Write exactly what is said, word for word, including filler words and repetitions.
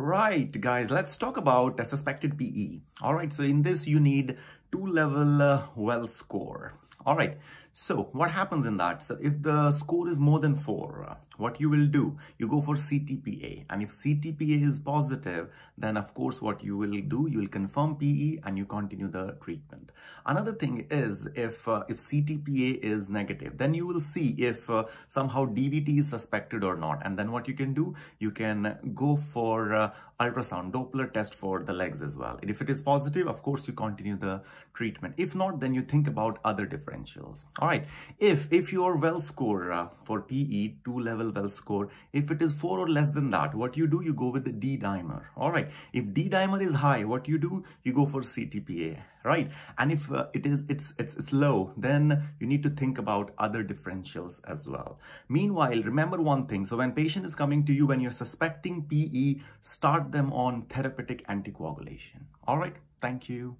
Right, guys, let's talk about a suspected P E. All right, so in this, you need two-level uh, Wells score. All right, so what happens in that? So if the score is more than four, uh, what you will do, you go for C T P A. And if C T P A is positive, then of course what you will do, you will confirm P E and you continue the treatment. Another thing is if, uh, if C T P A is negative, then you will see if uh, somehow D V T is suspected or not. And then what you can do, you can go for uh, ultrasound Doppler test for the legs as well. And if it is positive, of course you continue the treatment. If not, then you think about other differentials. All right. If if your Wells score uh, for P E, two level Wells score, if it is four or less than that, what you do, you go with the D-dimer. All right. If D-dimer is high, what you do, you go for C T P A. Right. And if uh, it is it's, it's it's low, then you need to think about other differentials as well. Meanwhile, remember one thing. So when patient is coming to you, when you're suspecting P E, start them on therapeutic anticoagulation. All right. Thank you.